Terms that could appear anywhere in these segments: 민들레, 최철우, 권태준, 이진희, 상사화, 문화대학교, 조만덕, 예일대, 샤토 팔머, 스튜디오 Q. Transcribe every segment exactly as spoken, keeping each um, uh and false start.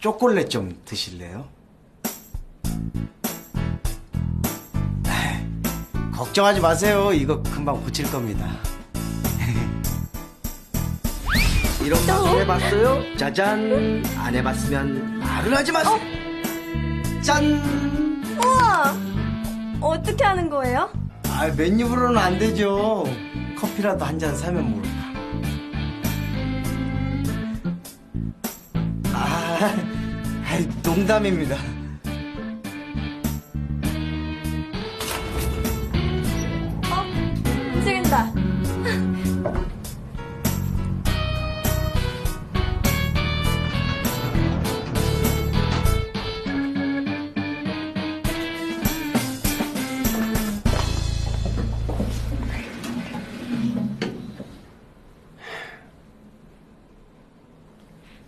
초콜릿 좀 드실래요? 걱정하지 마세요. 이거 금방 고칠 겁니다. 이런 맛을 해봤어요? 짜잔! 안 해봤으면 말을 하지 마세요! 어? 짠! 우와! 어떻게 하는 거예요? 아, 맨입으로는 안 되죠. 커피라도 한 잔 사면 모를까. 아, 아이, 농담입니다. 움직인다.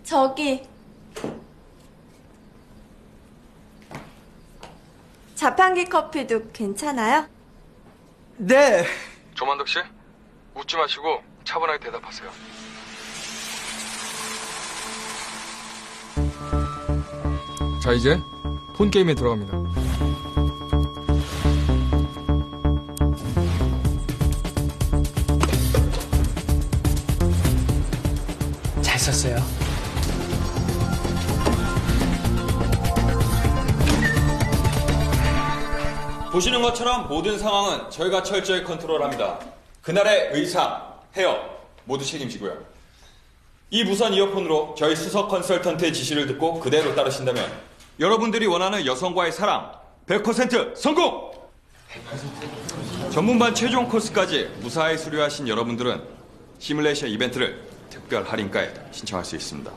저기 자판기 커피도 괜찮아요? 네. 조만덕 씨, 웃지 마시고 차분하게 대답하세요. 자, 이제 폰 게임에 들어갑니다. 잘 썼어요. 보시는 것처럼 모든 상황은 저희가 철저히 컨트롤합니다. 그날의 의상, 헤어 모두 책임지고요. 이 무선 이어폰으로 저희 수석 컨설턴트의 지시를 듣고 그대로 따르신다면 여러분들이 원하는 여성과의 사랑 백 퍼센트 성공! 전문반 최종 코스까지 무사히 수료하신 여러분들은 시뮬레이션 이벤트를 특별 할인가에 신청할 수 있습니다.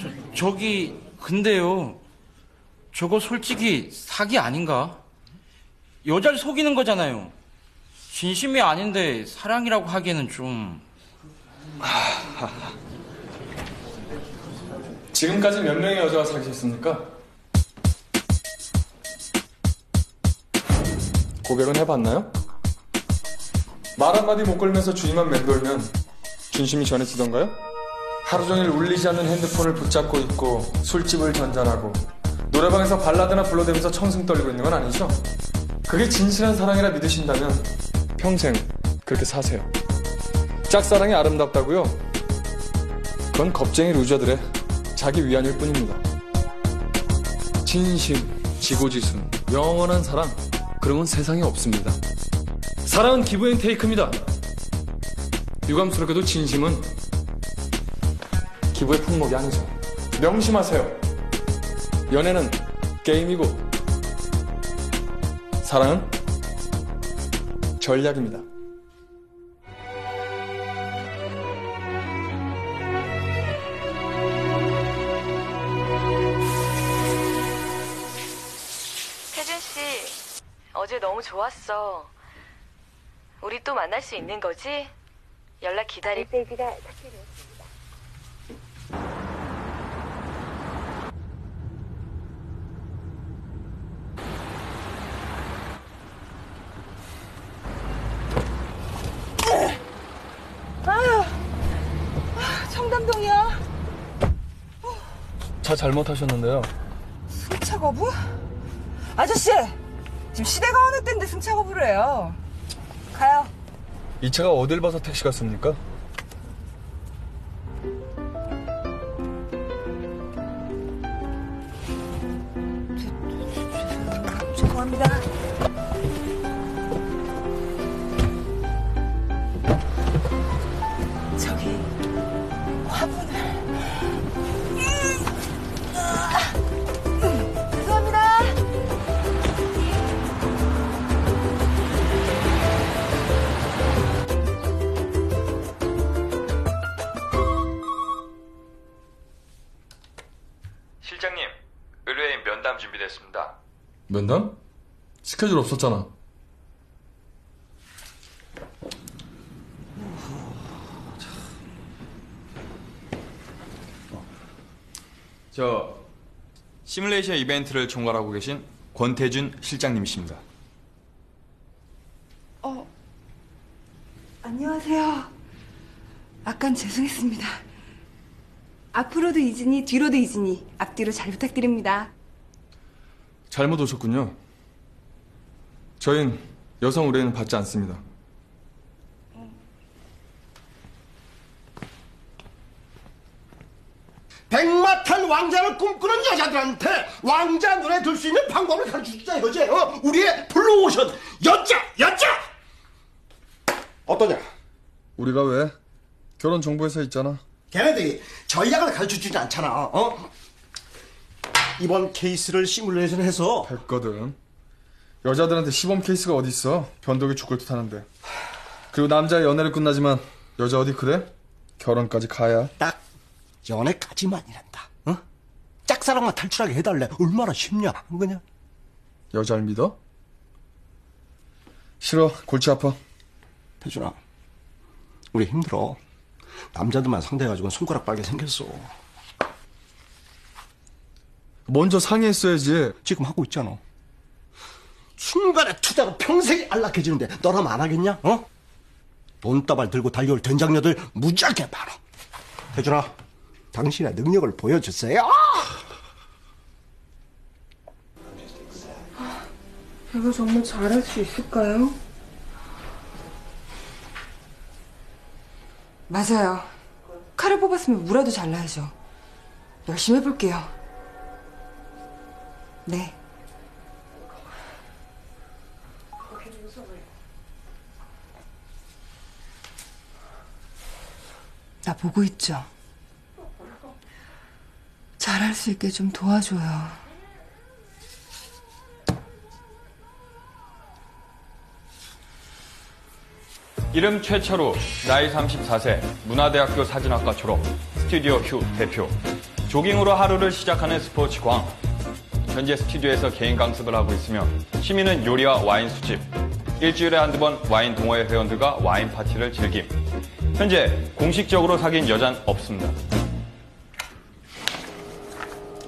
저, 저기 근데요. 저거 솔직히 사기 아닌가? 여자를 속이는 거잖아요. 진심이 아닌데 사랑이라고 하기에는 좀... 지금까지 몇 명의 여자와 사귀셨습니까? 고백은 해봤나요? 말 한마디 못 걸면서 주위만 맴돌면 진심이 전해지던가요? 하루 종일 울리지 않는 핸드폰을 붙잡고 있고 술집을 전전하고 노래방에서 발라드나 불러대면서 청승 떨리고 있는 건 아니죠? 그게 진실한 사랑이라 믿으신다면 평생 그렇게 사세요. 짝사랑이 아름답다고요? 그건 겁쟁이 루저들의 자기 위안일 뿐입니다. 진심, 지고지순, 영원한 사랑 그런 건 세상에 없습니다. 사랑은 기브앤테이크입니다. 유감스럽게도 진심은 기부의 품목이 아니죠. 명심하세요. 연애는 게임이고 사랑은 전략입니다. 태준 씨, 어제 너무 좋았어. 우리 또 만날 수 있는 거지? 연락 기다리... 메시지가 삭제되었습니다. 차 잘못하셨는데요. 승차 거부? 아저씨! 지금 시대가 어느 때인데 승차 거부를 해요. 가요. 이 차가 어딜 봐서 택시 같습니까? 죄송합니다. 저기 화분을... 준비됐습니다. 면담? 스케줄 없었잖아. 저 시뮬레이션 이벤트를 총괄하고 계신 권태준 실장님이십니다. 어, 안녕하세요. 아깐 죄송했습니다. 앞으로도 이진희, 뒤로도 이진희, 앞뒤로 잘 부탁드립니다. 잘못 오셨군요. 저희는 여성 의뢰는 받지 않습니다. 백마탄 왕자를 꿈꾸는 여자들한테 왕자 눈에 들 수 있는 방법을 가르쳐주자, 여제. 어? 우리의 블루오션. 여자, 여자! 어떠냐? 우리가 왜? 결혼 정보회사 있잖아. 걔네들이 전략을 가르쳐주지 않잖아. 어? 이번 케이스를 시뮬레이션 해서 했거든. 여자들한테 시범 케이스가 어딨어. 변덕이 죽을 듯 하는데. 그리고 남자의 연애를 끝나지만 여자 어디 그래? 결혼까지 가야. 딱. 연애까지만이란다. 어? 짝사랑만 탈출하게 해달래. 얼마나 쉽냐. 그냥 여자를 믿어? 싫어. 골치 아파. 태준아, 우리 힘들어. 남자들만 상대해가지고 손가락 빨게 생겼어. 먼저 상의했어야지. 지금 하고 있잖아. 순간의 투자로 평생이 안락해지는데 너라면 안 하겠냐? 어? 돈다발 들고 달려올 된장녀들 무지하게 많아. 태준아, 당신의 능력을 보여주세요. 이거 정말 잘할 수 있을까요? 맞아요. 칼을 뽑았으면 무라도 잘라야죠. 열심히 해볼게요. 네. 나 보고 있죠? 잘할 수 있게 좀 도와줘요. 이름 최철우, 나이 삼십사 세, 문화대학교 사진학과 졸업, 스튜디오 Q 대표. 조깅으로 하루를 시작하는 스포츠광. 현재 스튜디오에서 개인 강습을 하고 있으며 취미는 요리와 와인 수집. 일주일에 한두 번 와인 동호회 회원들과 와인 파티를 즐김. 현재 공식적으로 사귄 여잔 없습니다.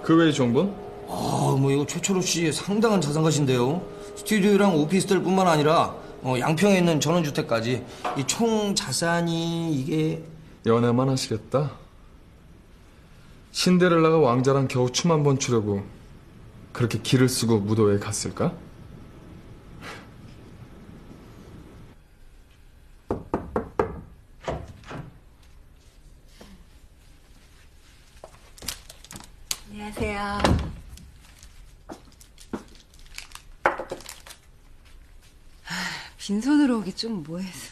그 외의 정보는? 아, 뭐 이거 최철우 씨 상당한 자산가신데요. 스튜디오랑 오피스텔뿐만 아니라 어, 양평에 있는 전원주택까지 이 총 자산이 이게... 연애만 하시겠다? 신데렐라가 왕자랑 겨우 춤 한 번 추려고 그렇게 기를 쓰고 무도회에 갔을까? 안녕하세요. 빈손으로 오기 좀 뭐해서.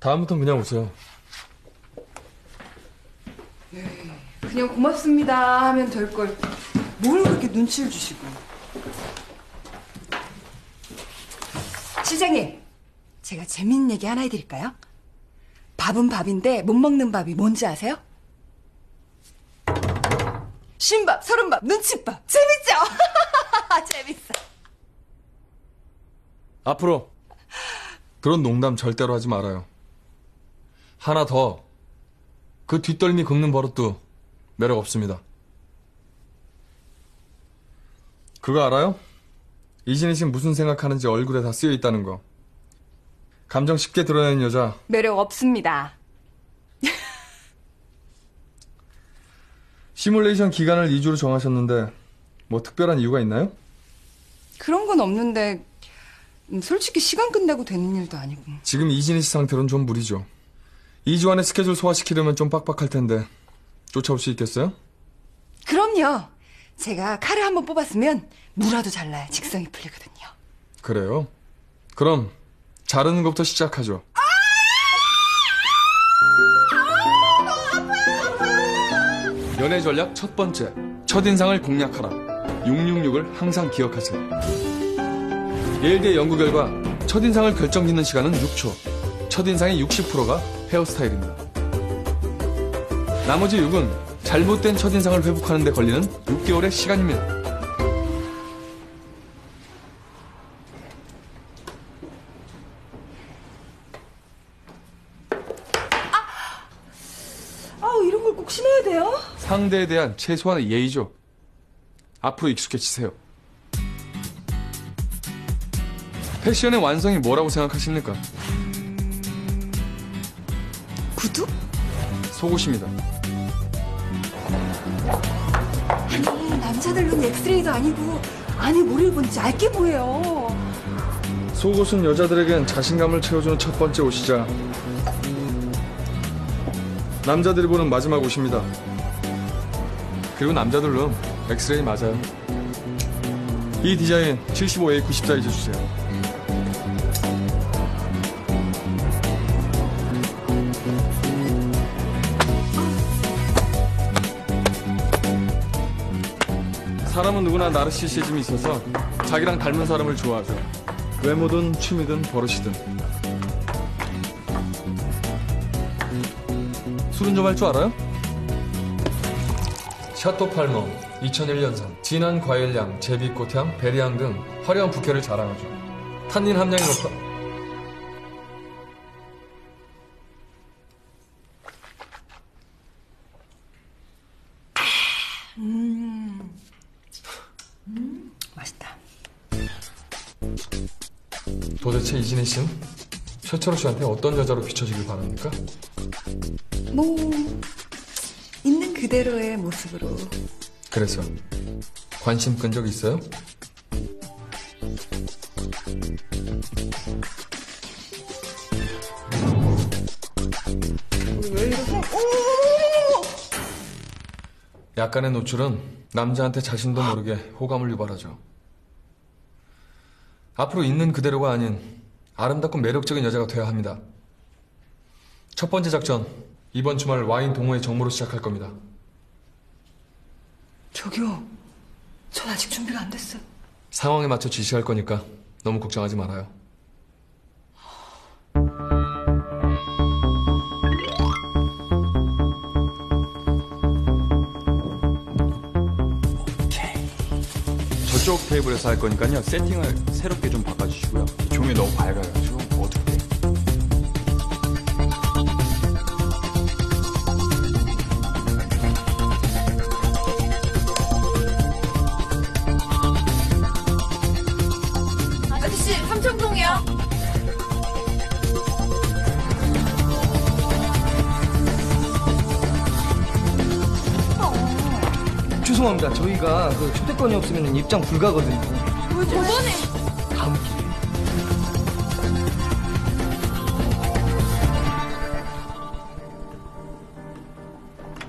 다음부터는 그냥 오세요. 에이, 그냥 고맙습니다 하면 될 걸 뭘 그렇게 눈치를 주시고. 실장님, 제가 재밌는 얘기 하나 해드릴까요? 밥은 밥인데 못 먹는 밥이 뭔지 아세요? 쉰밥, 서른밥, 눈칫밥. 재밌죠? 재밌어. 앞으로 그런 농담 절대로 하지 말아요. 하나 더. 그 뒷덜미 긁는 버릇도 매력 없습니다. 그거 알아요? 이진희 씨는 무슨 생각하는지 얼굴에 다 쓰여 있다는 거. 감정 쉽게 드러내는 여자. 매력 없습니다. 시뮬레이션 기간을 이 주로 정하셨는데 뭐 특별한 이유가 있나요? 그런 건 없는데 솔직히 시간 끝내고 되는 일도 아니고. 지금 이진희 씨 상태로는 좀 무리죠. 이 주 안에 스케줄 소화시키려면 좀 빡빡할 텐데 쫓아올 수 있겠어요? 그럼요. 제가 칼을 한번 뽑았으면 무라도 잘라야 직성이 풀리거든요. 그래요? 그럼 자르는 것부터 시작하죠. 연애 전략 첫 번째, 첫인상을 공략하라. 육육육을 항상 기억하세요. 예일대 연구 결과 첫인상을 결정짓는 시간은 육 초. 첫인상의 육십 퍼센트가 헤어스타일입니다. 나머지 육은 잘못된 첫인상을 회복하는 데 걸리는 육 개월의 시간입니다. 상대에 대한 최소한의 예의죠. 앞으로 익숙해지세요. 패션의 완성이 뭐라고 생각하십니까? 구두? 속옷입니다. 아니, 남자들 눈 엑스레이도 아니고 안에 뭐를 본지 알게 보여요. 속옷은 여자들에겐 자신감을 채워주는 첫 번째 옷이자 남자들이 보는 마지막 옷입니다. 그리고 남자들 눈 엑스레이 맞아요. 이 디자인 칠십오 에이 구십 사이즈 주세요. 사람은 누구나 나르시시즘이 있어서 자기랑 닮은 사람을 좋아하죠. 외모든 취미든 버릇이든. 술 운전 할 줄 알아요? 샤토 팔머 이천일 년산 진한 과일향, 제비꽃향, 베리향 등 화려한 부캐를 자랑하죠. 탄닌 함량이 높다. 도대체 이진희 씨는 최철우 씨한테 어떤 여자로 비춰지길 바랍니까? 뭐 있는 그대로의 모습으로. 그래서 관심 끈 적 있어요? 왜 이러세요? 약간의 노출은 남자한테 자신도 모르게 호감을 유발하죠. 앞으로 있는 그대로가 아닌 아름답고 매력적인 여자가 되어야 합니다. 첫 번째 작전, 이번 주말 와인 동호회 정모로 시작할 겁니다. 저기요, 전 아직 준비가 안 됐어요. 상황에 맞춰 지시할 거니까 너무 걱정하지 말아요. 이쪽 테이블에서 할 거니까요. 세팅을 새롭게 좀 바꿔주시고요. 종이 너무 밝아요. 지금 어둡게. 아저씨, 삼청동이요. 죄송합니다. 저희가 그 휴대권이 없으면 입장 불가거든요. 왜 저번에? 다음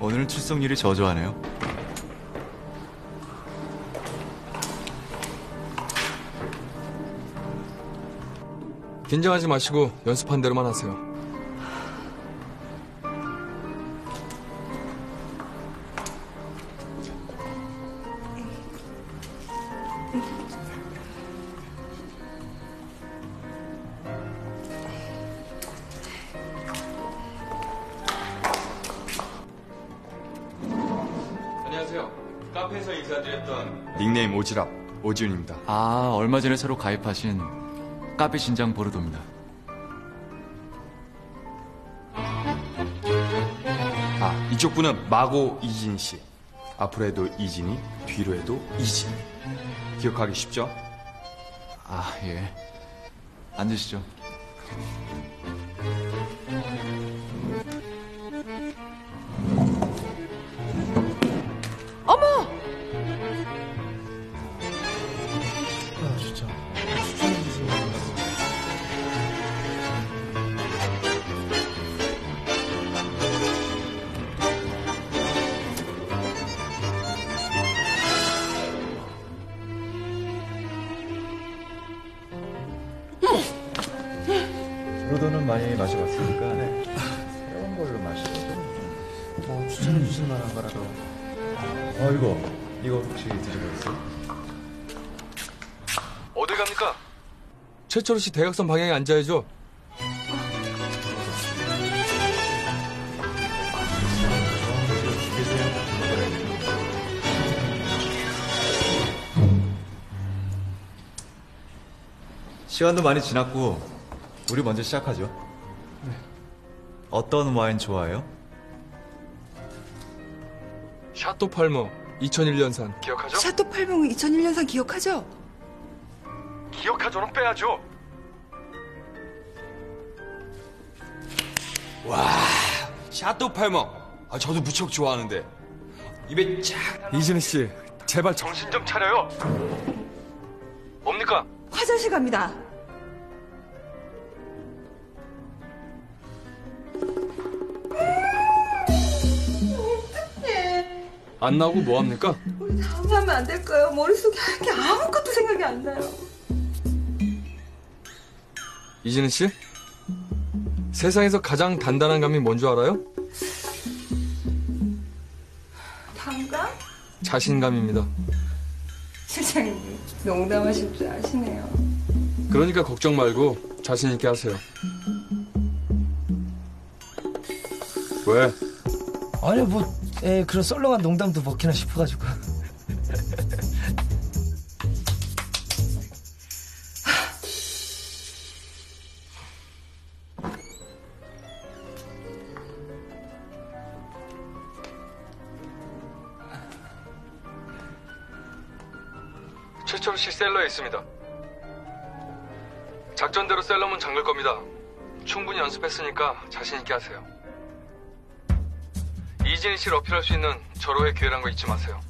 기회에. 오늘은 출석률이 저조하네요. 긴장하지 마시고 연습한 대로만 하세요. 카페에서 인사드렸던 닉네임 오지랖, 오지훈입니다. 아, 얼마 전에 새로 가입하신 카페 신장 보르도입니다. 아, 이쪽 분은 마고 이진희 씨. 앞으로 해도 이진희, 뒤로 해도 이진희. 기억하기 쉽죠? 아, 예. 앉으시죠. 로도는 많이 마셔봤으니까 네. 새로운 걸로 마시거든. 뭐 추천해 주실 만한 거라도. 아, 이거 이거 혹시 드셔보셨어요? 어디 갑니까? 최철우 씨 대각선 방향에 앉아야죠. 시간도 많이 지났고. 우리 먼저 시작하죠. 네. 어떤 와인 좋아해요? 샤토 팔머 이천일 년산 기억하죠? 샤토 팔머 이천일 년산 기억하죠? 기억하죠는 빼야죠. 와, 샤토 팔머. 아, 저도 무척 좋아하는데 입에 착. 이진희 씨, 제발 정신 좀 차려요. 뭡니까? 화장실 갑니다. 어떡해. 안 나오고 뭐 합니까? 우리 다음하면 안 될까요? 머릿속에 할 게 아무것도 생각이 안 나요. 이진희 씨, 세상에서 가장 단단한 감이 뭔 줄 알아요? 단감? 자신감입니다. 실장님, 농담하실 줄 아시네요. 그러니까 걱정 말고 자신 있게 하세요. 왜? 아니 뭐 에, 그런 썰렁한 농담도 먹히나 싶어가지고. 최철우 씨 셀러에 있습니다. 작전대로 셀러문 잠글 겁니다. 충분히 연습했으니까 자신 있게 하세요. 이진희 씨를 어필할 수 있는 절호의 기회란 거 잊지 마세요.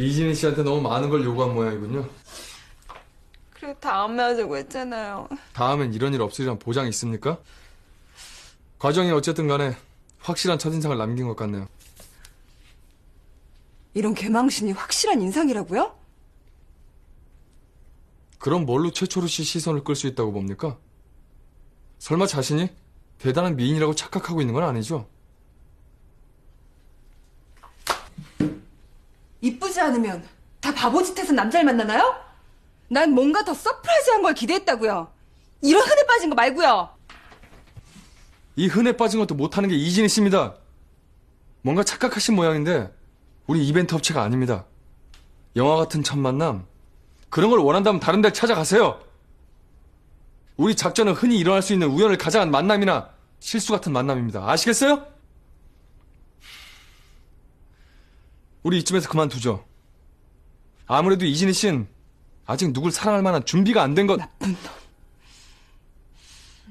이진희 씨한테 너무 많은 걸 요구한 모양이군요. 그리고 다음에 하자고 했잖아요. 다음엔 이런 일 없으리란 보장이 있습니까? 과정이 어쨌든 간에 확실한 첫인상을 남긴 것 같네요. 이런 개망신이 확실한 인상이라고요? 그럼 뭘로 최철우 씨 시선을 끌 수 있다고 봅니까? 설마 자신이 대단한 미인이라고 착각하고 있는 건 아니죠? 이쁘지 않으면 다 바보짓해서 남자를 만나나요? 난 뭔가 더 서프라이즈한 걸 기대했다고요. 이런 흔해 빠진 거 말고요. 이 흔해 빠진 것도 못하는 게 이진희 씨입니다. 뭔가 착각하신 모양인데 우리 이벤트 업체가 아닙니다. 영화 같은 첫 만남, 그런 걸 원한다면 다른 데를 찾아가세요. 우리 작전은 흔히 일어날 수 있는 우연을 가장한 만남이나 실수 같은 만남입니다. 아시겠어요? 우리 이쯤에서 그만두죠. 아무래도 이진희 씨는 아직 누굴 사랑할 만한 준비가 안 된 것. 나쁜 놈.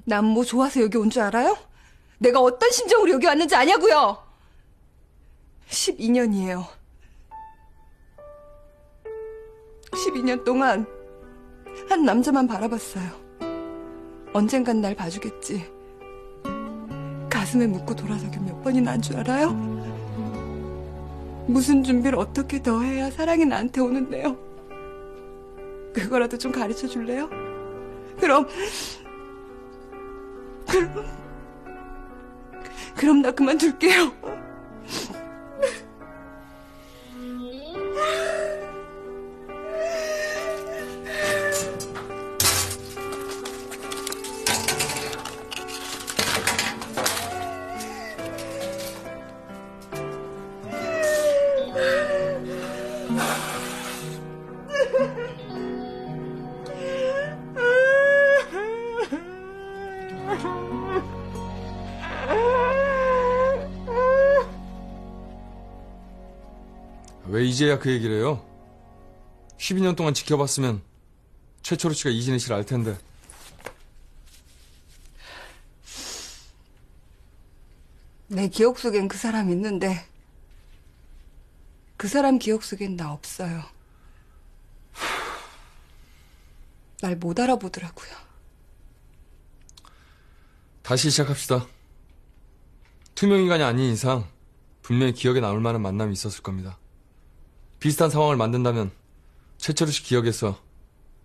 난 뭐 좋아서 여기 온 줄 알아요? 내가 어떤 심정으로 여기 왔는지 아냐고요. 십이 년이에요. 십이 년 동안 한 남자만 바라봤어요. 언젠간 날 봐주겠지. 가슴에 묻고 돌아서기 몇 번이나 한 줄 알아요? 무슨 준비를 어떻게 더 해야 사랑이 나한테 오는데요? 그거라도 좀 가르쳐 줄래요? 그럼 그럼 그럼 나 그만둘게요. 왜 이제야 그 얘기를 해요? 십이 년 동안 지켜봤으면 최철우 씨가 이진희 씨를 알 텐데. 내 기억 속엔 그 사람 있는데 그 사람 기억 속엔 나 없어요. 날 못 알아보더라고요. 다시 시작합시다. 투명인간이 아닌 이상 분명히 기억에 남을 만한 만남이 있었을 겁니다. 비슷한 상황을 만든다면 최철우 씨 기억에서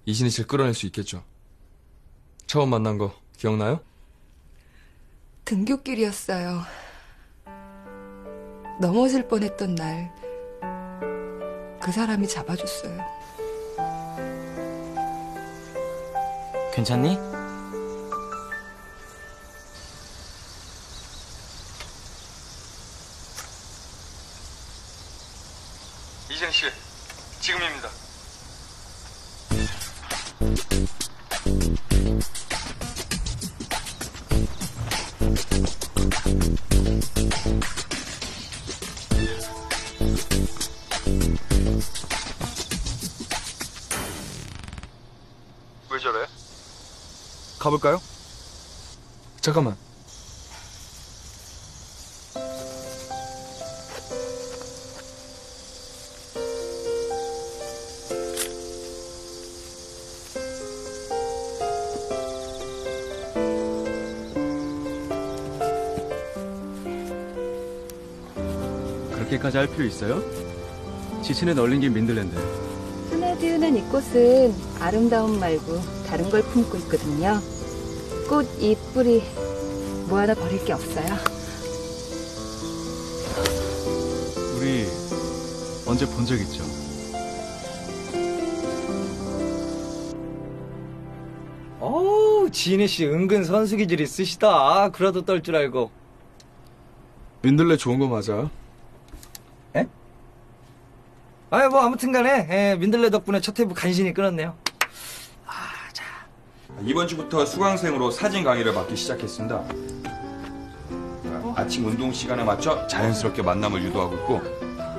이진희 씨를 끌어낼 수 있겠죠. 처음 만난 거 기억나요? 등굣길이었어요. 넘어질 뻔했던 날 그 사람이 잡아줬어요. 괜찮니? 이진희 씨, 지금입니다. 왜 저래? 가볼까요? 잠깐만. 그렇게까지 할 필요 있어요? 지친에 널린 게 민들레인데. 흔해 피우는 이 꽃은 아름다움 말고 다른 걸 품고 있거든요. 꽃, 잎, 뿌리 뭐 하나 버릴 게 없어요. 우리 언제 본 적 있죠? 어우, 지인희 씨 은근 선수 기질이 쓰시다. 그래도 떨 줄 알고. 민들레 좋은 거 맞아? 에? 아이 뭐 아무튼 간에 예, 민들레 덕분에 첫 테이프 간신히 끊었네요. 아, 자. 이번 주부터 수강생으로 사진 강의를 받기 시작했습니다. 어? 아침 운동 시간에 맞춰 자연스럽게 만남을 유도하고 있고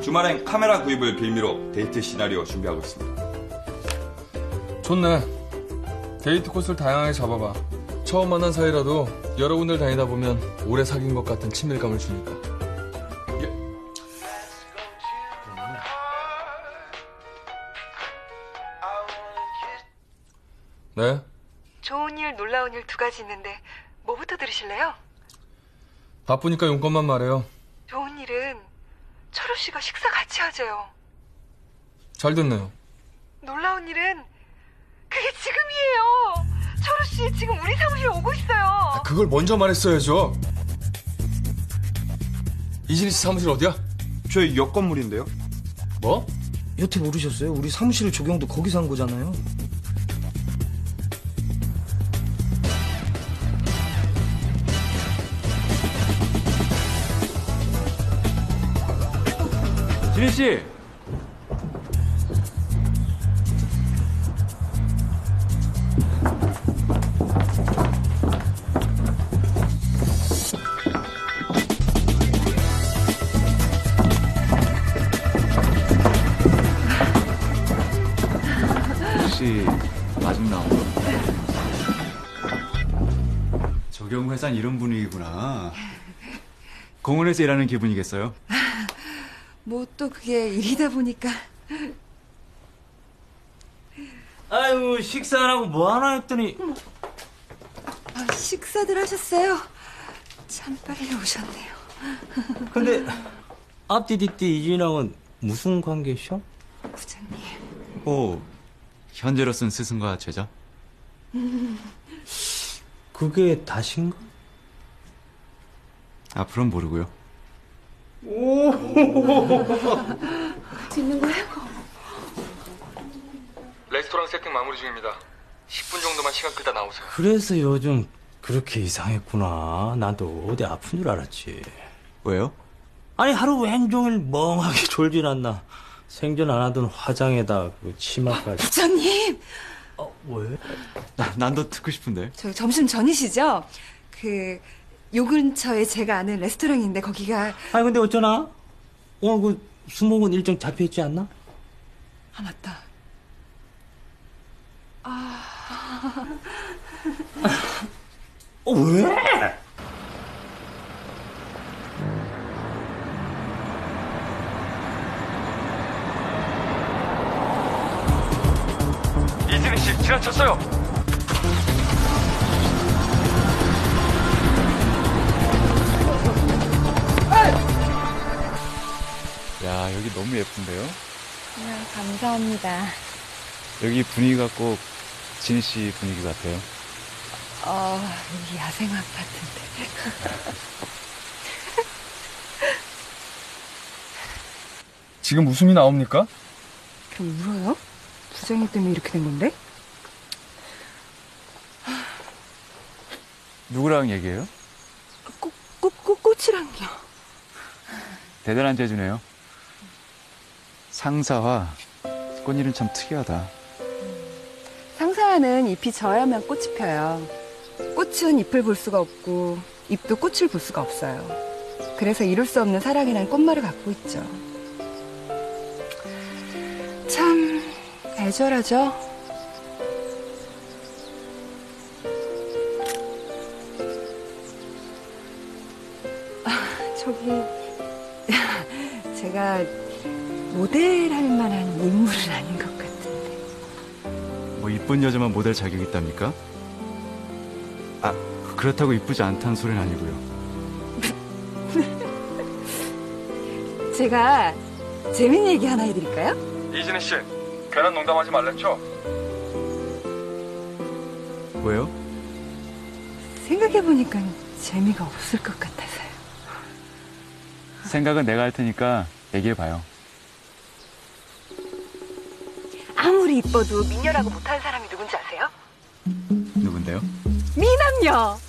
주말엔 카메라 구입을 빌미로 데이트 시나리오 준비하고 있습니다. 좋네. 데이트 코스를 다양하게 잡아봐. 처음 만난 사이라도 여러 군데를 다니다 보면 오래 사귄 것 같은 친밀감을 주니까. 네? 좋은 일, 놀라운 일 두 가지 있는데 뭐부터 들으실래요? 바쁘니까 용건만 말해요. 좋은 일은 철우 씨가 식사 같이 하재요. 잘 됐네요. 놀라운 일은 그게 지금이에요. 철우 씨 지금 우리 사무실 오고 있어요. 아, 그걸 먼저 말했어야죠. 이진희 씨 사무실 어디야? 저희 옆 건물인데요. 뭐? 여태 모르셨어요? 우리 사무실 조경도 거기서 한 거잖아요. 진희 씨, 혹시 마중 나온 거? 조경 회사는 이런 분위기구나. 공원에서 일하는 기분이겠어요? 뭐 또 그게 일이다 보니까. 아유, 식사 안 하고 뭐 하나 했더니. 아, 식사들 하셨어요? 참 빨리 오셨네요. 근데 앞뒤 뒤뒤 이진하고는 무슨 관계셔? 부장님. 오, 현재로선 스승과 제자? 음. 그게 다신가? 앞으로는 모르고요. 오, 짓는 거예요? 레스토랑 세팅 마무리 중입니다. 십 분 정도만 시간 끄다 나오세요. 그래서 요즘 그렇게 이상했구나. 나도 어디 아픈 줄 알았지. 왜요? 아니, 하루 왼종일 멍하게 졸진 않나. 생전 안 하던 화장에다 그 치마까지. 아, 부장님. 어, 왜? 난 더 듣고 싶은데. 저 점심 전이시죠? 그. 요 근처에 제가 아는 레스토랑인데 거기가. 아니 근데 어쩌나? 오늘 그 수목은 일정 잡혀있지 않나? 아 맞다. 아... 어 왜? 이진희 씨 지나쳤어요. 야, 여기 너무 예쁜데요? 아, 감사합니다. 여기 분위기가 꼭 진희 씨 분위기 같아요. 어, 여기 야생 아파트인데. 지금 웃음이 나옵니까? 그럼 울어요? 부장님 때문에 이렇게 된 건데? 누구랑 얘기해요? 꽃, 꽃, 꽃, 꽃이랑요. 대단한 재주네요. 상사화, 꽃일은 참 특이하다. 상사화는 잎이 져야만 꽃이 펴요. 꽃은 잎을 볼 수가 없고 잎도 꽃을 볼 수가 없어요. 그래서 이룰 수 없는 사랑이란 꽃말을 갖고 있죠. 참 애절하죠? 아, 저기 제가 모델할 만한 인물은 아닌 것 같은데. 뭐 이쁜 여자만 모델 자격이 있답니까? 아, 그렇다고 이쁘지 않다는 소리는 아니고요. 제가 재밌는 얘기 하나 해드릴까요? 이진희 씨, 괜한 농담하지 말랬죠? 왜요? 생각해보니까 재미가 없을 것 같아서요. 생각은 내가 할 테니까 얘기해봐요. 아무리 이뻐도 미녀라고 못하는 사람이 누군지 아세요? 누군데요? 미남녀!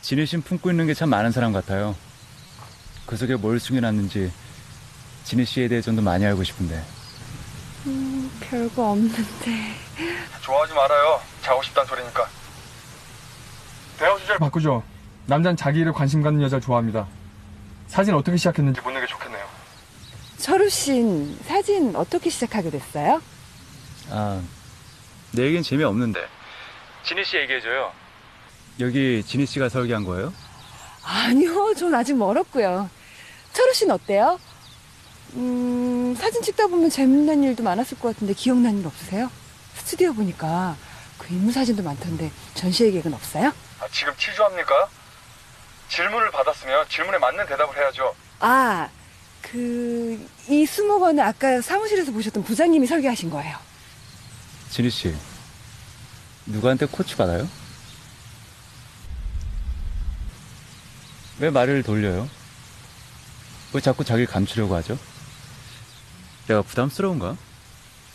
진희 씨는 품고 있는 게 참 많은 사람 같아요. 그 속에 뭘 숨겨놨는지 진희 씨에 대해 좀 더 많이 알고 싶은데. 음, 별거 없는데. 좋아하지 말아요. 자고 싶단 소리니까. 대화 주제를 바꾸죠. 남자는 자기 일에 관심 갖는 여자를 좋아합니다. 사진 어떻게 시작했는지 묻는 게 좋겠네요. 철우 씨는 사진 어떻게 시작하게 됐어요? 아, 내 얘기는 재미없는데. 진희 씨 얘기해줘요. 여기 진희 씨가 설계한 거예요? 아니요, 전 아직 멀었고요. 철우 씨는 어때요? 음, 사진 찍다 보면 재밌는 일도 많았을 것 같은데 기억나는 일 없으세요? 스튜디오 보니까 그 인물 사진도 많던데 전시의 계획은 없어요? 아, 지금 취조합니까? 질문을 받았으면 질문에 맞는 대답을 해야죠. 아, 그 이 수목원은 아까 사무실에서 보셨던 부장님이 설계하신 거예요. 진희 씨, 누구한테 코치 받아요? 왜 말을 돌려요? 왜 자꾸 자기를 감추려고 하죠? 내가 부담스러운가?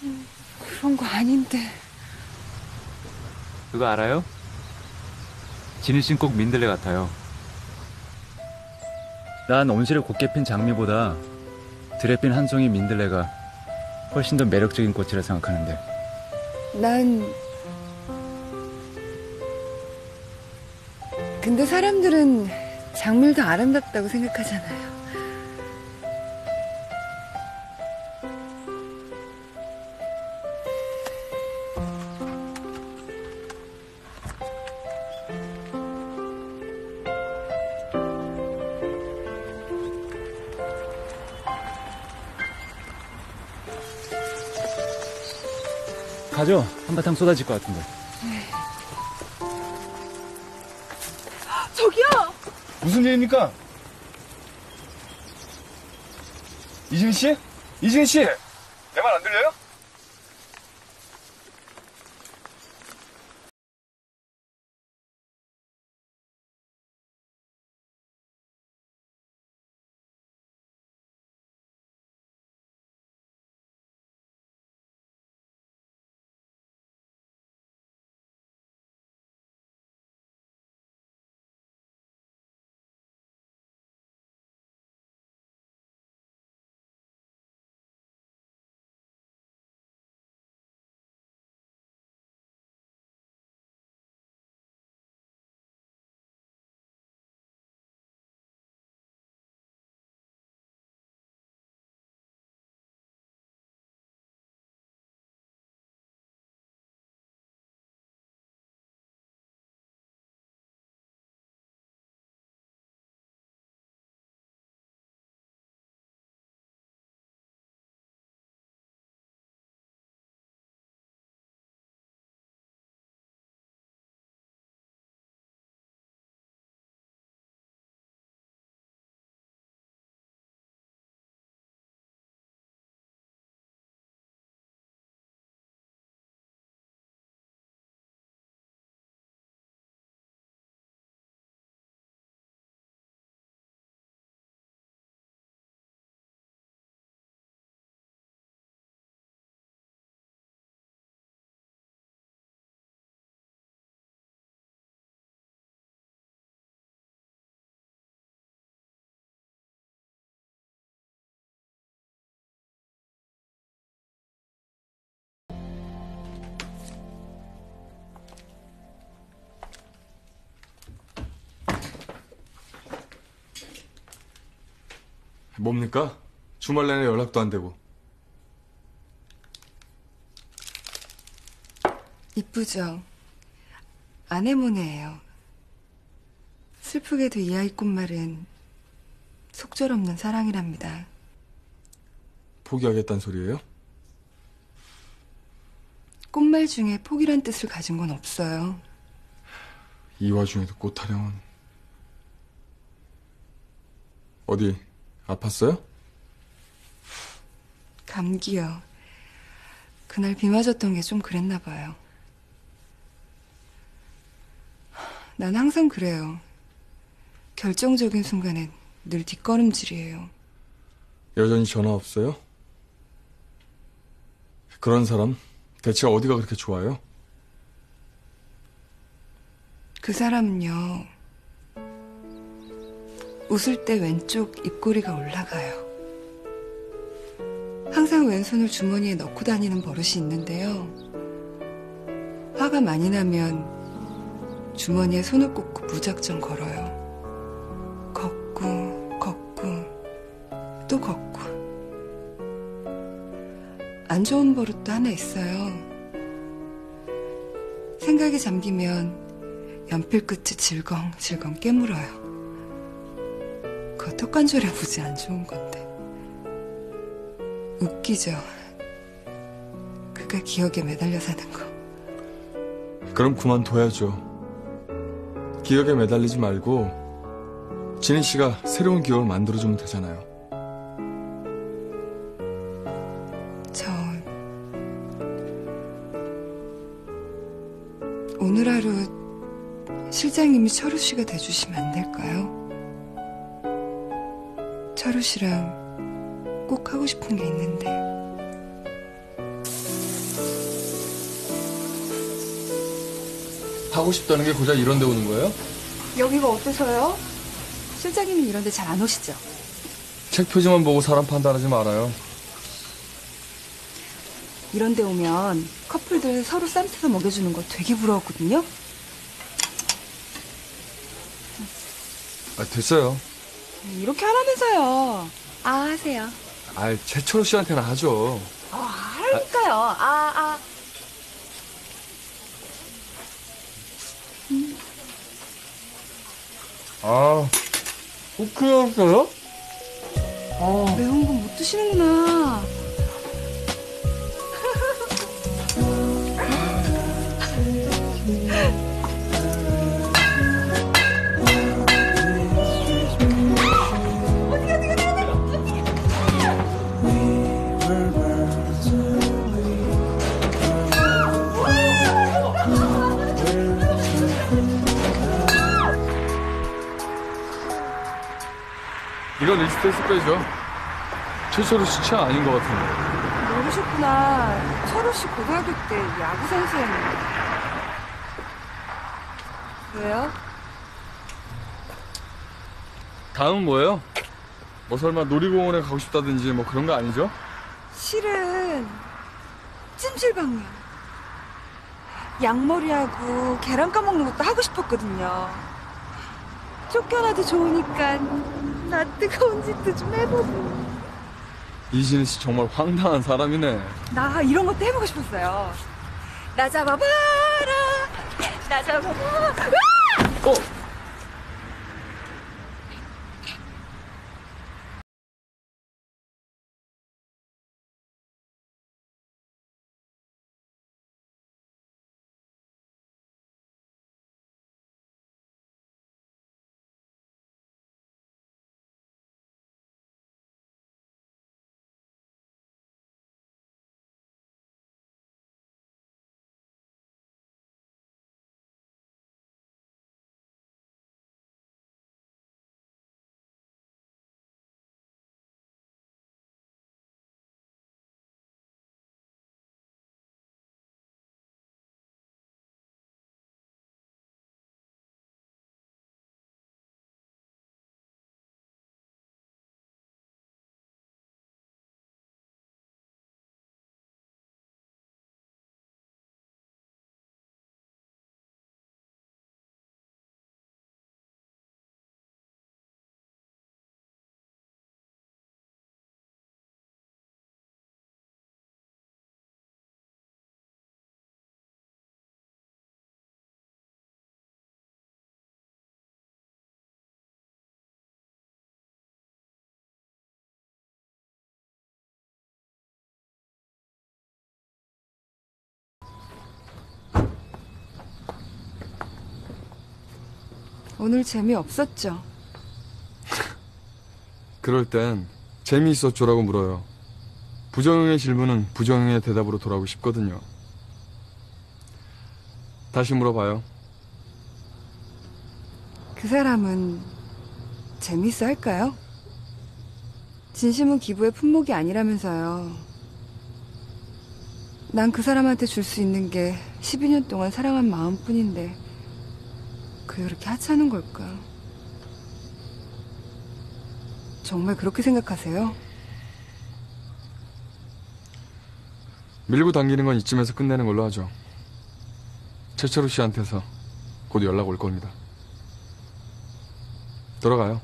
음, 그런 거 아닌데. 그거 알아요? 진희 씨는 꼭 민들레 같아요. 난 온실을 곱게 핀 장미보다 들에 핀 한 송이 민들레가 훨씬 더 매력적인 꽃이라 생각하는데. 난... 근데 사람들은 장미도 아름답다고 생각하잖아요. 가죠. 한바탕 쏟아질 것 같은데. 저기요! 무슨 일입니까? 이진희 씨? 이진희 씨! 네. 내 말 안 들려요? 뭡니까? 주말 내내 연락도 안 되고. 이쁘죠? 아네모네예요. 슬프게도 이 아이 꽃말은 속절없는 사랑이랍니다. 포기하겠다는 소리예요? 꽃말 중에 포기란 뜻을 가진 건 없어요. 이 와중에도 꽃타령은. 어디 아팠어요? 감기요. 그날 비 맞았던 게 좀 그랬나 봐요. 난 항상 그래요. 결정적인 순간엔 늘 뒷걸음질이에요. 여전히 전화 없어요? 그런 사람 대체 어디가 그렇게 좋아요? 그 사람은요. 웃을 때 왼쪽 입꼬리가 올라가요. 항상 왼손을 주머니에 넣고 다니는 버릇이 있는데요. 화가 많이 나면 주머니에 손을 꽂고 무작정 걸어요. 걷고 걷고 또 걷고. 안 좋은 버릇도 하나 있어요. 생각이 잠기면 연필 끝이 질겅질겅 깨물어요. 그거 턱관절에 무지 안 좋은 건데. 웃기죠? 그가 기억에 매달려 사는 거. 그럼 그만둬야죠. 기억에 매달리지 말고 진희 씨가 새로운 기억을 만들어주면 되잖아요. 저 오늘 하루 실장님이 철우 씨가 돼주시면 안 될까요? 철우 씨랑 꼭 하고 싶은 게 있는데. 하고 싶다는 게 고작 이런 데 오는 거예요? 여기가 어때서요? 실장님이 이런 데 잘 안 오시죠? 책 표지만 보고 사람 판단하지 말아요. 이런 데 오면 커플들 서로 쌈싸서 먹여주는 거 되게 부러웠거든요? 아, 됐어요. 이렇게 하라면서요. 아, 하세요. 아, 최철우 씨한테는 하죠. 아, 하라니까요. 아, 아. 아, 꼭 필요했어요? 아. 매운 건 못 드시는구나. 이건 리스트에서 빼죠. 최철우 씨 취향 아닌 것 같은데. 모르셨구나. 철우 씨 고등학교 때 야구 선수였는데. 왜요? 다음은 뭐예요? 뭐 설마 놀이공원에 가고 싶다든지 뭐 그런 거 아니죠? 실은 찜질방이요. 양머리하고 계란 까먹는 것도 하고 싶었거든요. 쫓겨나도 좋으니까 나 뜨거운 짓도 좀 해보고. 이진희 씨 정말 황당한 사람이네. 나 이런 것도 해보고 싶었어요. 나 잡아봐라. 나 잡아봐라. 으아! 어? 오늘 재미없었죠? 그럴 땐 재미있었죠라고 물어요. 부정형의 질문은 부정형의 대답으로 돌아오고 싶거든요. 다시 물어봐요. 그 사람은 재미있어 할까요? 진심은 기부의 품목이 아니라면서요. 난 그 사람한테 줄 수 있는 게 십이 년 동안 사랑한 마음뿐인데 그게 그렇게 하찮은 걸까? 정말 그렇게 생각하세요? 밀고 당기는 건 이쯤에서 끝내는 걸로 하죠. 최철우 씨한테서 곧 연락 올 겁니다. 돌아가요.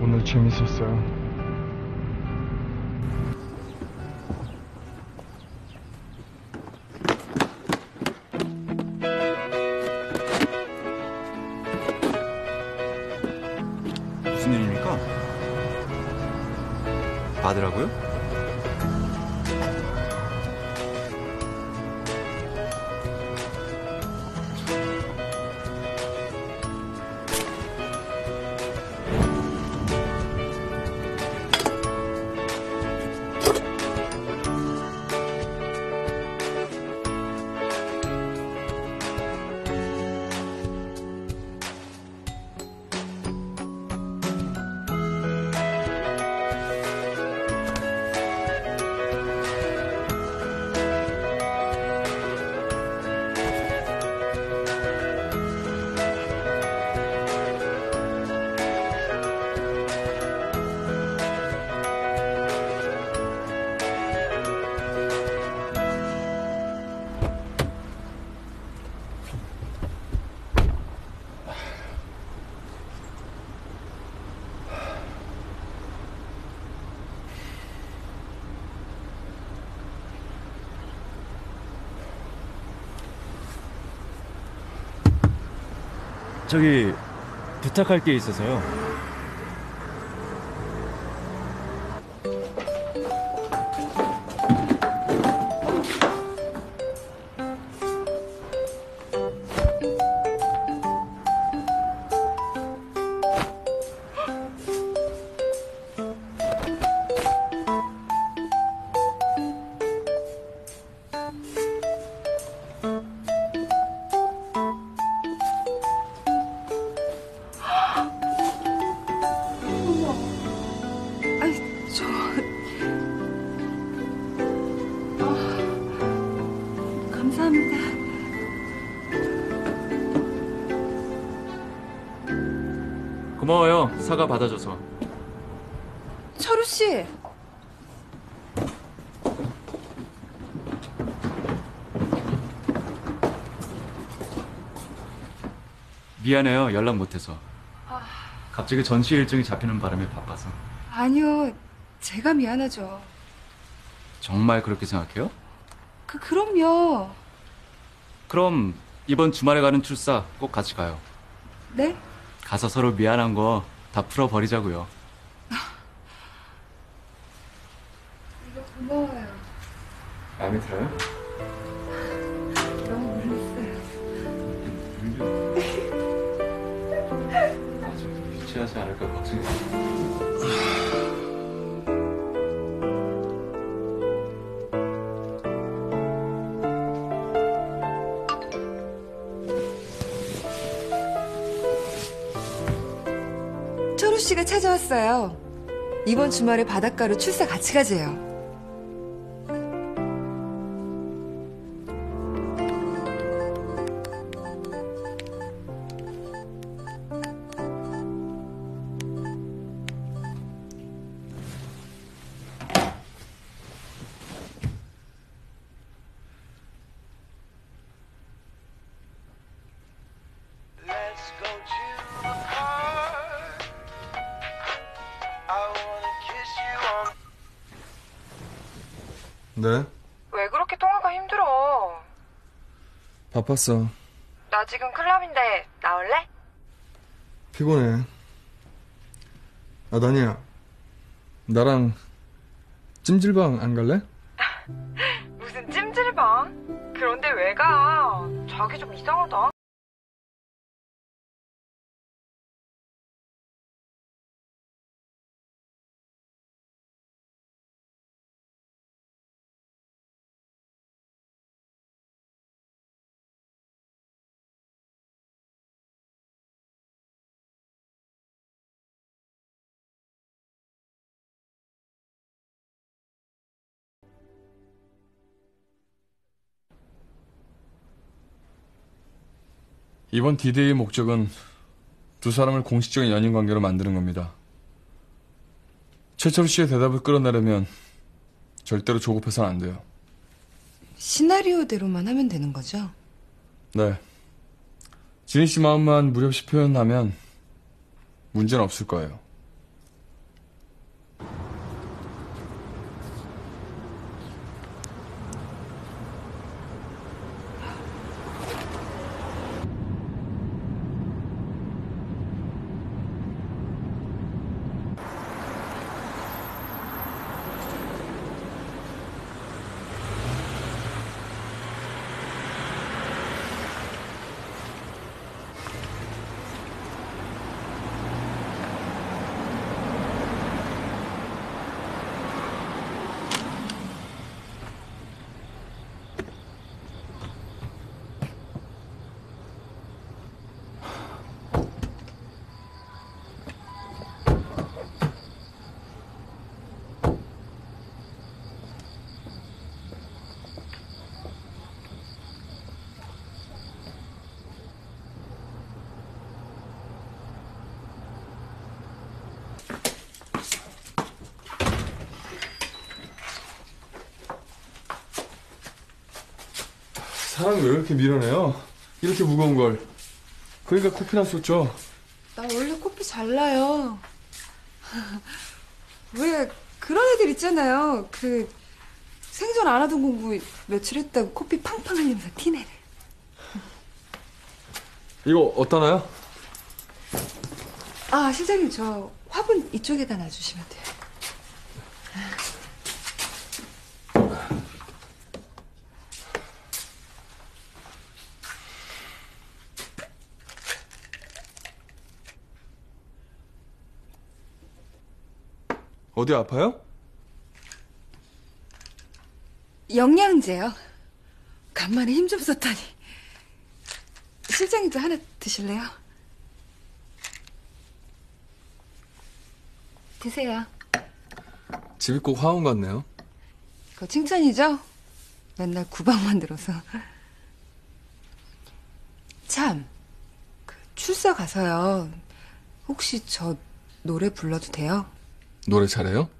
오늘 재밌었어요. 받으라고요? 저기 부탁할 게 있어서요. 고마워요. 사과 받아줘서. 철우 씨. 미안해요. 연락 못해서. 아... 갑자기 전시 일정이 잡히는 바람에 바빠서. 아니요. 제가 미안하죠. 정말 그렇게 생각해요? 그, 그럼요. 그럼 이번 주말에 가는 출사 꼭 같이 가요. 네? 가서 서로 미안한 거 다 풀어버리자고요. 이거 고마워요. 마음에 들어요? 너무 놀랐어요. 아, 좀 유치하지 않을까 걱정했어요. 씨가 찾아왔어요. 이번 주말에 바닷가로 출사 같이 가재요. 네? 왜 그렇게 통화가 힘들어? 바빴어. 나 지금 클럽인데 나올래? 피곤해. 아, 다니야. 나랑 찜질방 안 갈래? 무슨 찜질방? 그런데 왜 가? 자기 좀 이상하다. 이번 디데이의 목적은 두 사람을 공식적인 연인관계로 만드는 겁니다. 최철우 씨의 대답을 끌어내려면 절대로 조급해서는 안 돼요. 시나리오대로만 하면 되는 거죠? 네. 진희 씨 마음만 무리 없이 표현하면 문제는 없을 거예요. 사람이 왜 이렇게 밀어내요? 이렇게 무거운 걸. 그러니까 코피 났었죠. 나 원래 코피 잘 나요. 왜 그런 애들 있잖아요. 그 생전 안 하던 공부 며칠 했다고 코피 팡팡 흘리면서 티 내래. 이거 어디다 놔요? 아, 실장님, 저 화분 이쪽에다 놔주시면 돼요. 어디 아파요? 영양제요. 간만에 힘 좀 썼더니. 실장님도 하나 드실래요? 드세요. 집이 꼭 화원 같네요. 그거 칭찬이죠? 맨날 구박만 들어서. 참, 그 출사 가서요. 혹시 저 노래 불러도 돼요? 노래 잘해요?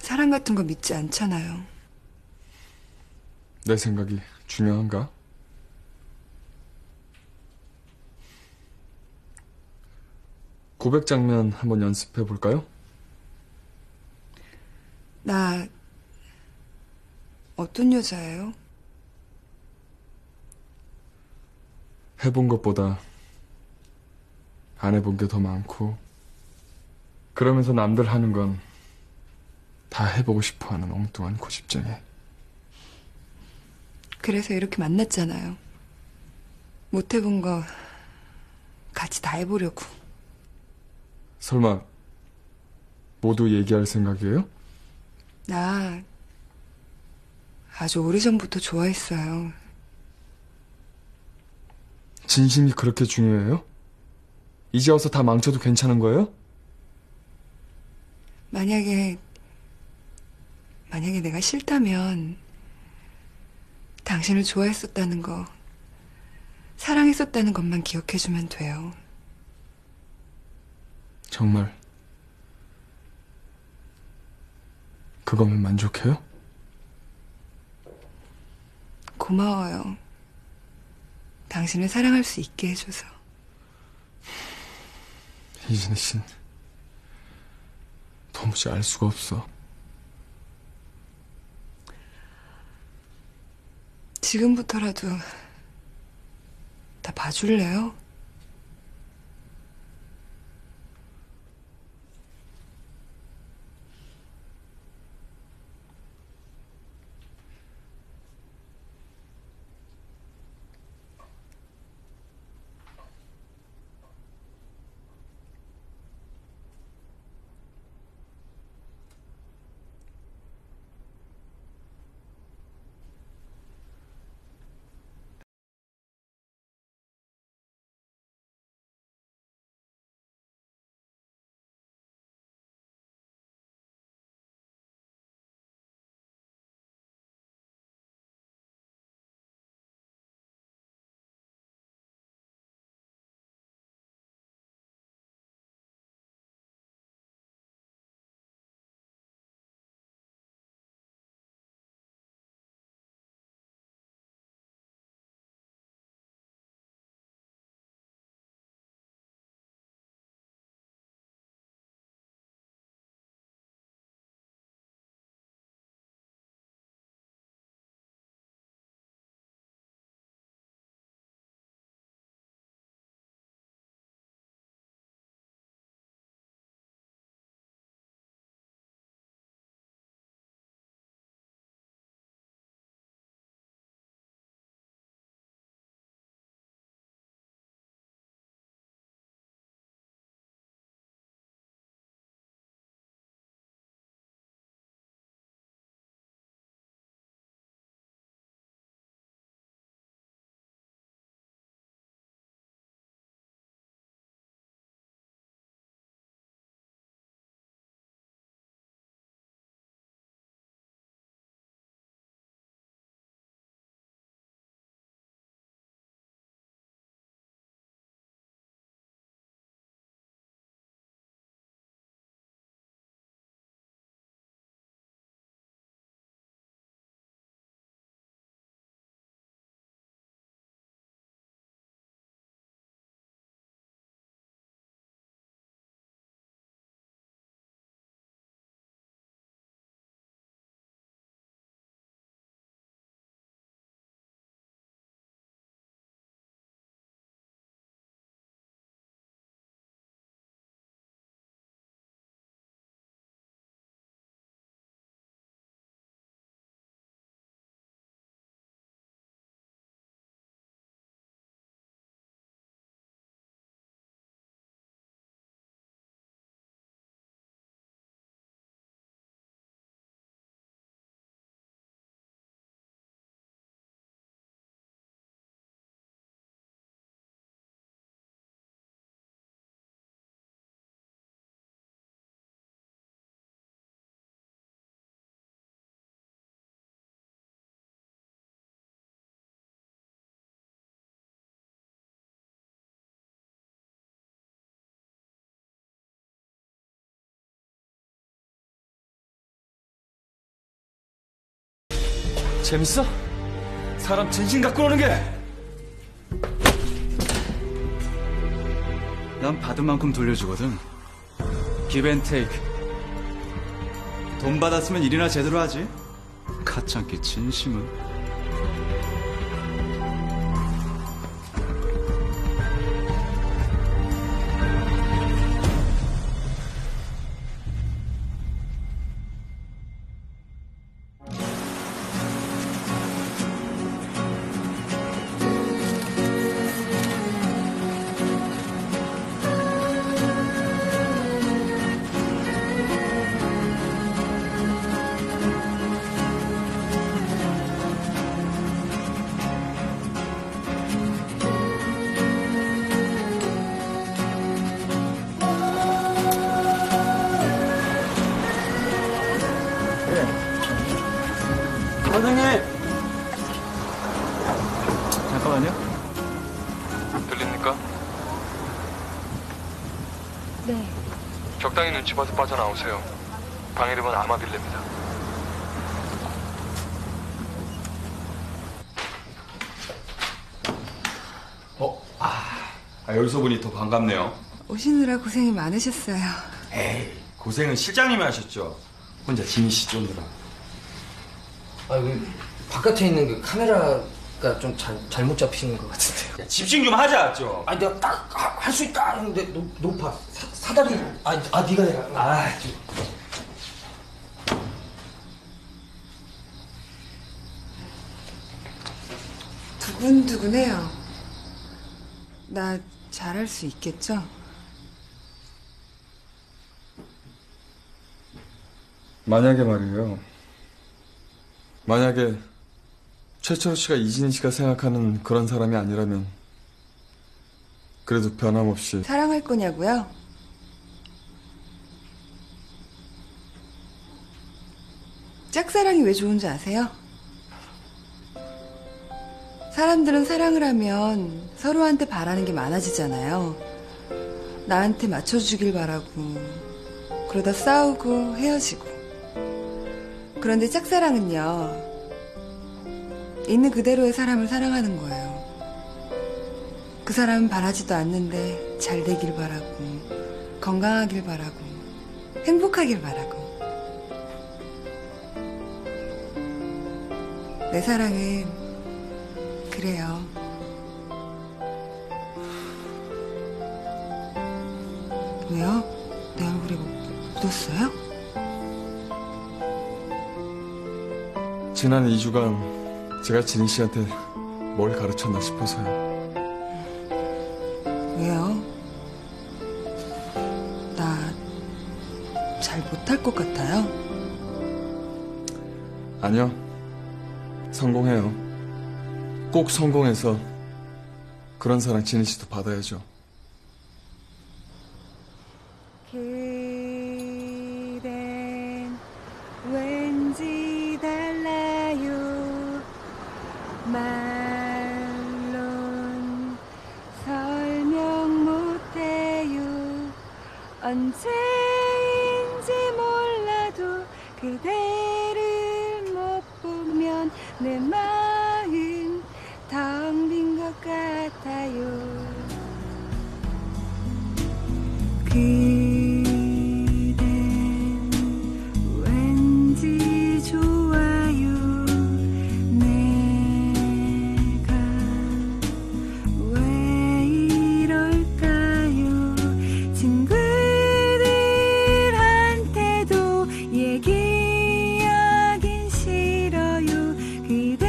사랑 같은 거 믿지 않잖아요. 내 생각이 중요한가? 고백 장면 한번 연습해 볼까요? 나 어떤 여자예요? 해본 것보다 안 해본 게 더 많고, 그러면서 남들 하는 건 다 해보고 싶어하는 엉뚱한 고집쟁이. 그래서 이렇게 만났잖아요. 못 해본 거 같이 다 해보려고. 설마 모두 얘기할 생각이에요? 나 아주 오래전부터 좋아했어요. 진심이 그렇게 중요해요? 이제 와서 다 망쳐도 괜찮은 거예요? 만약에 만약에 내가 싫다면 당신을 좋아했었다는 거, 사랑했었다는 것만 기억해주면 돼요. 정말 그거면 만족해요? 고마워요. 당신을 사랑할 수 있게 해줘서. 이진희 씨는 도무지 알 수가 없어. 지금부터라도 다 봐줄래요? 재밌어? 사람 진심 갖고 오는 게! 난 받은 만큼 돌려주거든. Give and take. 돈 받았으면 일이나 제대로 하지. 가짜게 진심은. 아니야? 들립니까? 네. 적당히 눈치 봐서 빠져나오세요. 방 이름은 아마빌레입니다. 어? 아, 여기서 보니 더 반갑네요. 오시느라 고생이 많으셨어요. 에이, 고생은 실장님이 하셨죠. 혼자 진희 씨 쫓느라. 아, 왜 바깥에 있는 그 카메라가 좀 잘, 잘못 잡히는 것 같은데요. 야, 집중 좀 하자, 좀. 아니, 내가 딱 할 수 있다 했는데 높아. 사다리. 아, 아, 네가 내가. 아, 좀. 두근두근해요. 나 잘할 수 있겠죠? 만약에 말이에요. 만약에 최철우 씨가 이진희 씨가 생각하는 그런 사람이 아니라면 그래도 변함없이 사랑할 거냐고요? 짝사랑이 왜 좋은지 아세요? 사람들은 사랑을 하면 서로한테 바라는 게 많아지잖아요. 나한테 맞춰주길 바라고 그러다 싸우고 헤어지고. 그런데 짝사랑은요, 있는 그대로의 사람을 사랑하는 거예요. 그 사람은 바라지도 않는데 잘 되길 바라고, 건강하길 바라고, 행복하길 바라고. 내 사랑은 그래요. 왜요? 내 얼굴에 뭐 묻었어요? 지난 이 주간 제가 진희 씨한테 뭘 가르쳤나 싶어서요. 왜요? 나 잘 못할 것 같아요? 아니요. 성공해요. 꼭 성공해서 그런 사랑 진희 씨도 받아야죠. 그댄 왠지 달라요. 말론 설명 못해요. 언제인지 몰라도 그대를 못 보면 내 마음 같아요. 그댄 왠지 좋아요. 내가 왜 이럴까요? 친구들한테도 얘기하긴 싫어요. 그댄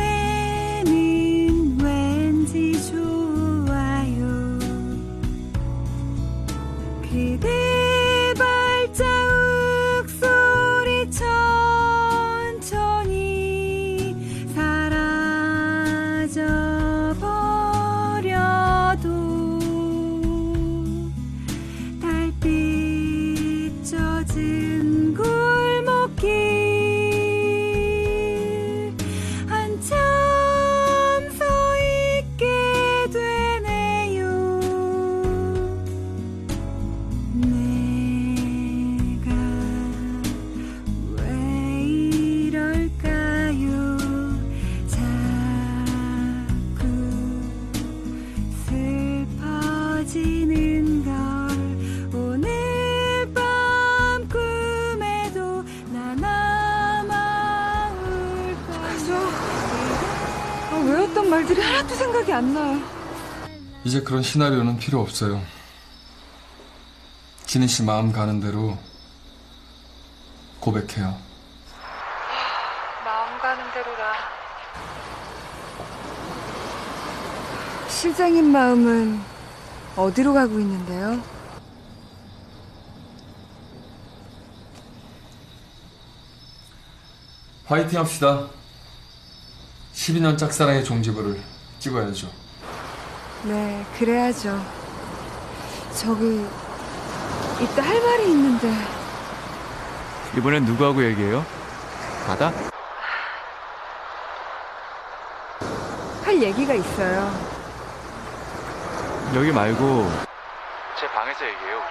외웠던 말들이 하나도 생각이 안 나요. 이제 그런 시나리오는 필요 없어요. 진희 씨 마음 가는 대로 고백해요. 마음 가는 대로라. 실장님 마음은 어디로 가고 있는데요? 화이팅 합시다. 십이 년 짝사랑의 종지부를 찍어야죠. 네, 그래야죠. 저기 이따 할 말이 있는데. 이번엔 누구하고 얘기해요? 바다? 할 얘기가 있어요. 여기 말고 제 방에서 얘기해요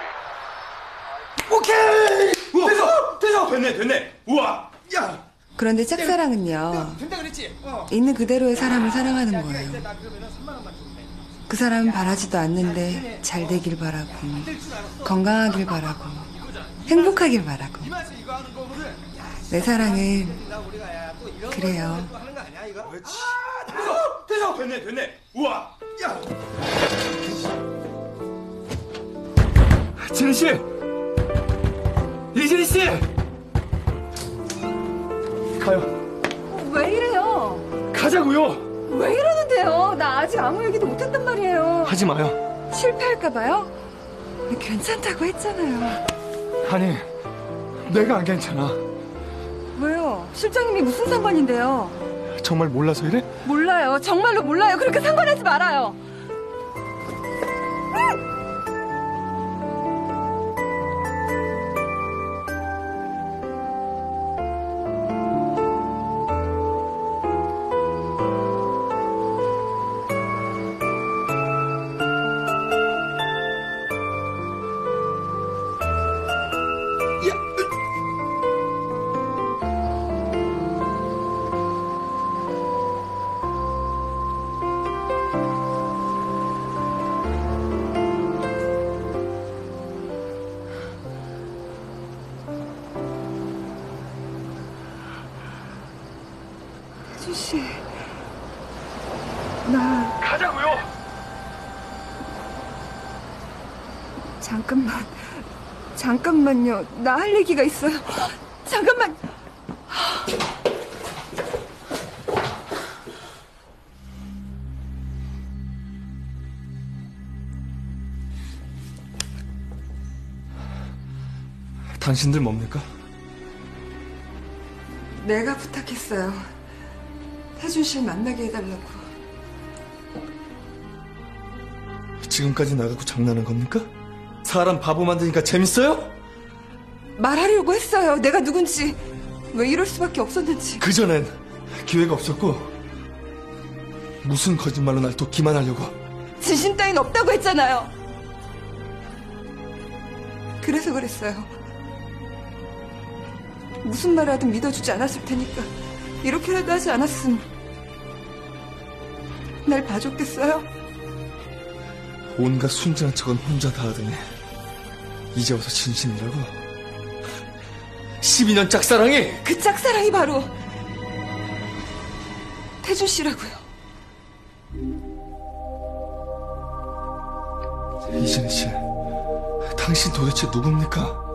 우리. 오케이! 우와. 됐어! 됐어! 됐네 됐네! 우와! 야! 그런데 짝사랑은요 된다 그랬지? 어. 있는 그대로의 사람을 사랑하는 야, 거예요. 이제 나 그러면 삼만 원만 줄게. 그 사람은 바라지도 않는데 잘 되길 바라고, 건강하길 바라고, 행복하길 바라고. 내 사랑은 그래요. 아, 됐어! 됐네 됐네! 우와! 야! 진희 씨! 이진희 씨! 가요. 어, 왜 이래요? 가자고요! 왜 이러는데요? 나 아직 아무 얘기도 못했단 말이에요. 하지 마요. 실패할까봐요? 괜찮다고 했잖아요. 아니, 내가 안 괜찮아. 왜요? 실장님이 무슨 상관인데요? 정말 몰라서 이래? 몰라요. 정말로 몰라요. 그렇게 상관하지 말아요. 잠깐만, 잠깐만요. 나 할 얘기가 있어요. 잠깐만. 당신들 뭡니까? 내가 부탁했어요. 태준 씨를 만나게 해달라고. 지금까지 나가고 장난한 겁니까? 사람 바보 만드니까 재밌어요? 말하려고 했어요. 내가 누군지, 왜 이럴 수밖에 없었는지. 그전엔 기회가 없었고 무슨 거짓말로 날 또 기만하려고. 진심 따윈 없다고 했잖아요. 그래서 그랬어요. 무슨 말을 하든 믿어주지 않았을 테니까. 이렇게라도 하지 않았음 날 봐줬겠어요? 온갖 순진한 척은 혼자 다 하더니 이제 와서 진심이라고? 십이 년 짝사랑이! 그 짝사랑이 바로 태준 씨라고요. 이진희 씨, 당신 도대체 누굽니까?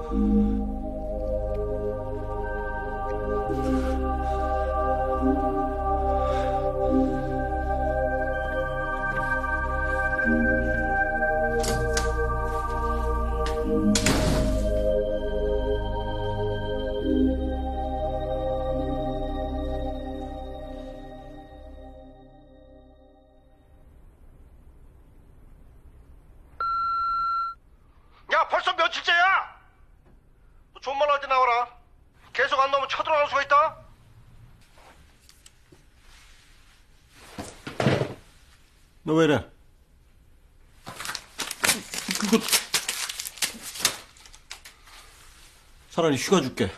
너 왜 이래? 그거 차라리 휴가 줄게.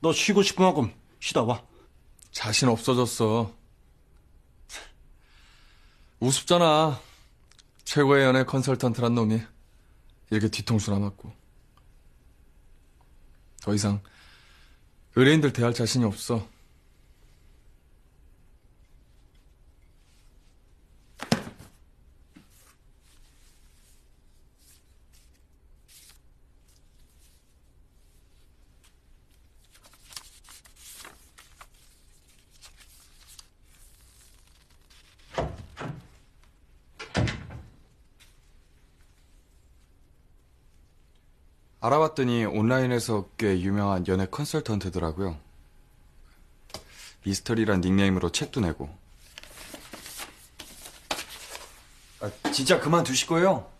너 쉬고 싶은 만큼 쉬다 와. 자신 없어졌어. 우습잖아. 최고의 연애 컨설턴트란 놈이 이렇게 뒤통수나 맞고. 더 이상 의뢰인들 대할 자신이 없어. 알아봤더니 온라인에서 꽤 유명한 연애 컨설턴트더라고요. 미스터리란 닉네임으로 책도 내고. 아, 진짜 그만두실 거예요?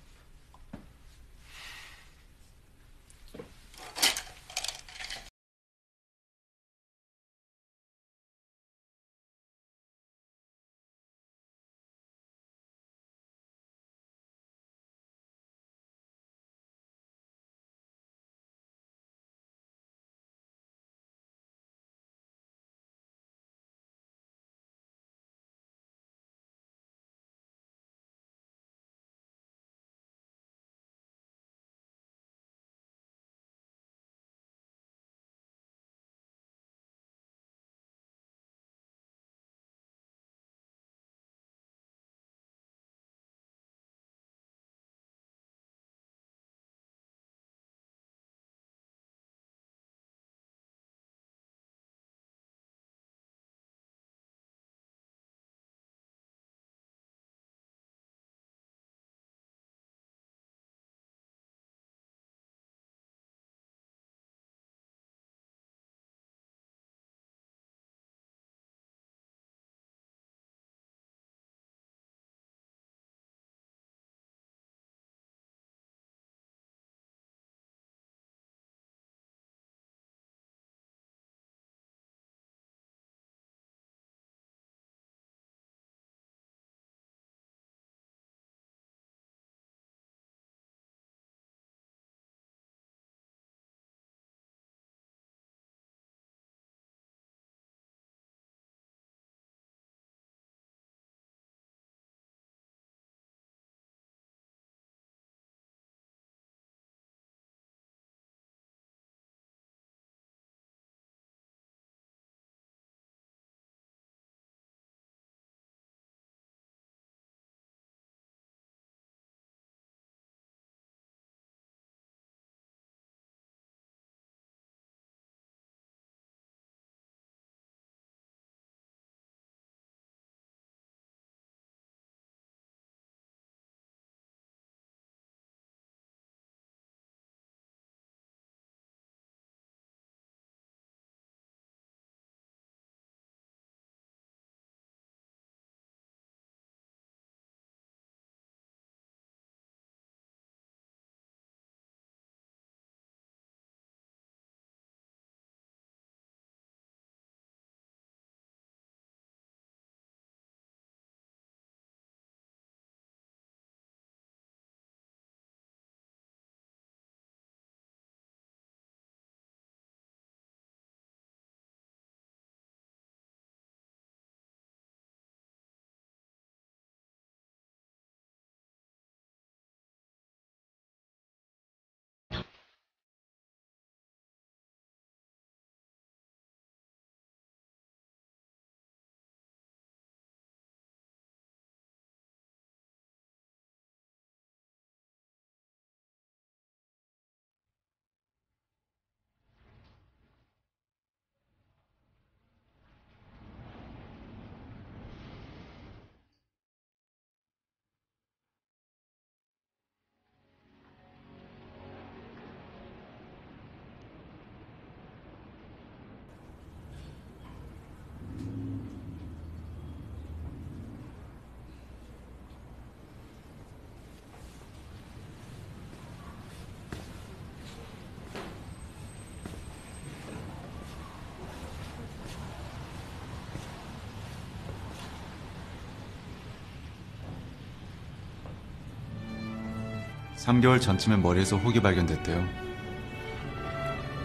삼 개월 전쯤에 머리에서 혹이 발견됐대요.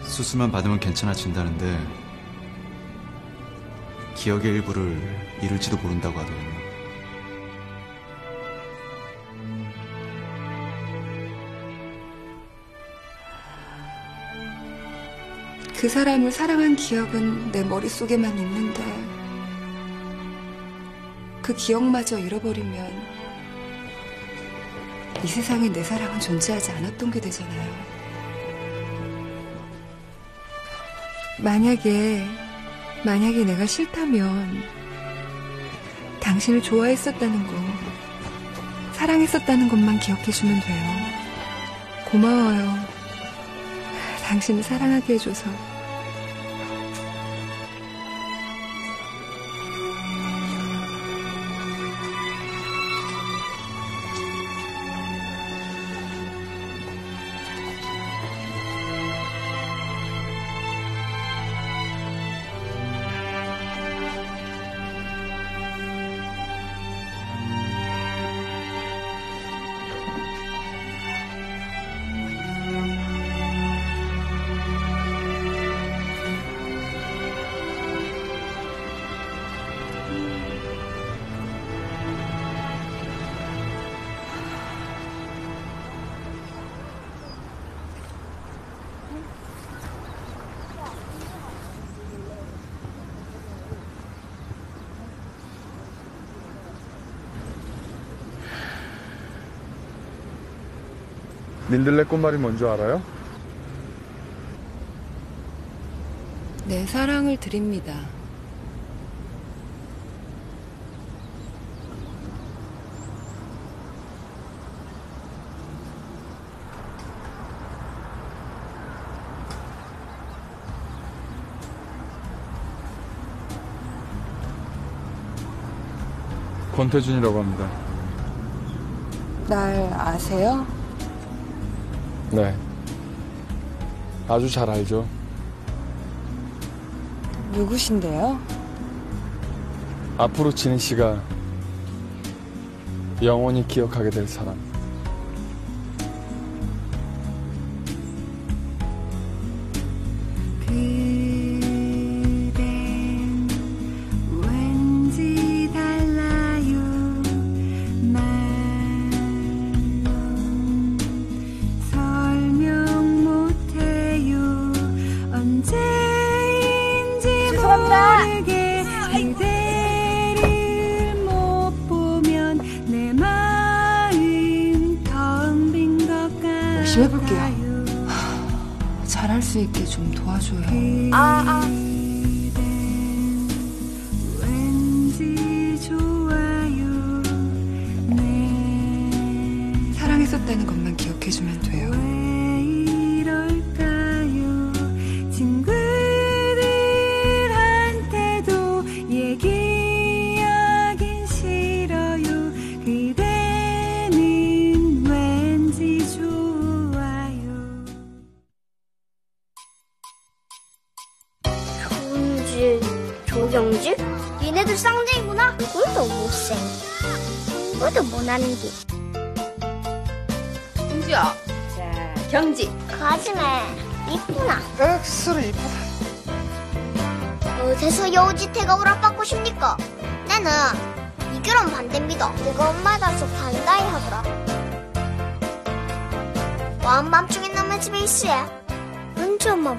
수술만 받으면 괜찮아진다는데 기억의 일부를 잃을지도 모른다고 하더군요. 그 사람을 사랑한 기억은 내 머릿속에만 있는데 그 기억마저 잃어버리면 이 세상에 내 사랑은 존재하지 않았던 게 되잖아요. 만약에 만약에 내가 싫다면 당신을 좋아했었다는 거, 사랑했었다는 것만 기억해주면 돼요. 고마워요. 당신을 사랑하게 해줘서. 민들레 꽃말이 뭔지 알아요? 내 사랑을 드립니다. 권태준이라고 합니다. 날 아세요? 네, 아주 잘 알죠. 누구신데요? 앞으로 진희 씨가 영원히 기억하게 될 사람.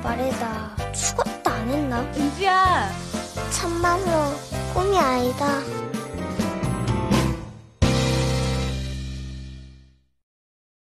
말했다. 죽었다 안 했나? 은주야. 참말로 꿈이 아니다.